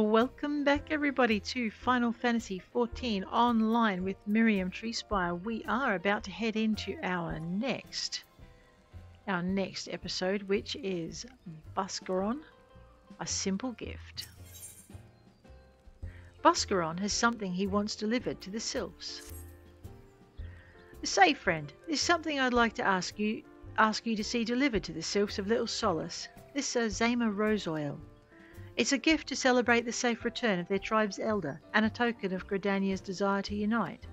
Welcome back everybody to Final Fantasy XIV Online with Mirriam Treespire. We are about to head into our next episode, which is Buscaron, A Simple Gift. Buscaron has something he wants delivered to the Sylphs. Say, friend, there's something I'd like to ask you to see delivered to the Sylphs of Little Solace. This is Zayma Rose Oil. It's a gift to celebrate the safe return of their tribe's elder and a token of Gridania's desire to unite.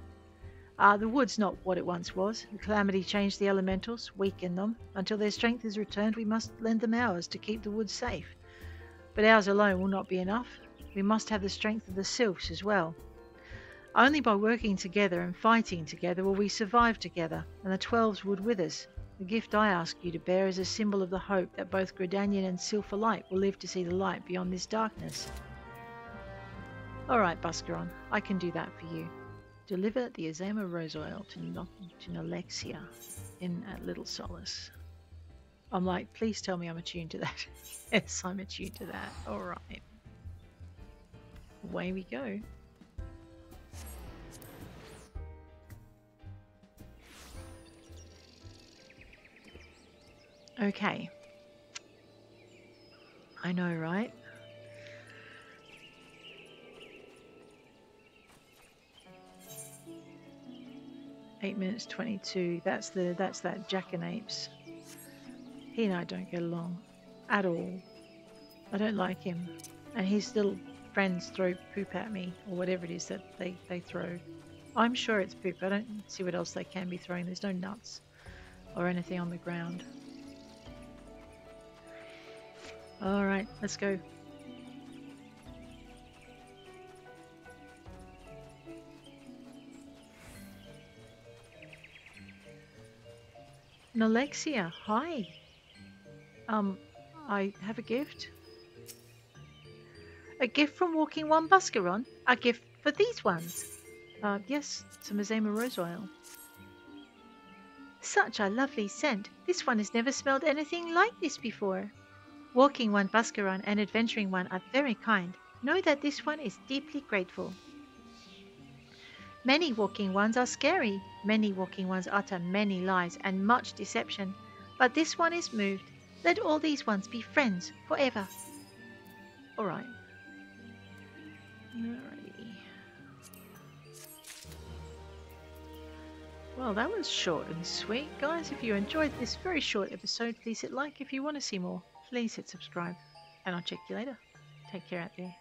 The wood's not what it once was. The Calamity changed the elementals, weakened them. Until their strength is returned, we must lend them ours to keep the wood safe. But ours alone will not be enough. We must have the strength of the Sylphs as well. Only by working together and fighting together will we survive together, and the Twelves would with us. The gift I ask you to bear is a symbol of the hope that both Gridanian and Sylph alike will live to see the light beyond this darkness. Alright, Buscaron, I can do that for you. Deliver the Zayma Rose Oil to Nalexia at Little Solace. I'm like, please tell me I'm attuned to that. Yes, I'm attuned to that. Alright. Away we go. Okay, I know, right? Eight minutes 22. That's that jackanapes. He and I don't get along at all. I don't like him, and his little friends throw poop at me, or whatever it is that they throw. I'm sure it's poop. I don't see what else they can be throwing. There's no nuts or anything on the ground. Alright, let's go. Nalexia, hi. I have a gift. A gift from walking one Buscaron? A gift for these ones? Yes, some Zayma Rose Oil. Such a lovely scent. This one has never smelled anything like this before. Walking one Buscaron and adventuring one are very kind. Know that this one is deeply grateful. Many walking ones are scary. Many walking ones utter many lies and much deception. But this one is moved. Let all these ones be friends forever. Alright. Alrighty. Well, that was short and sweet. Guys, if you enjoyed this very short episode, please hit like. If you want to see more, please hit subscribe, and I'll check you later. Take care out there.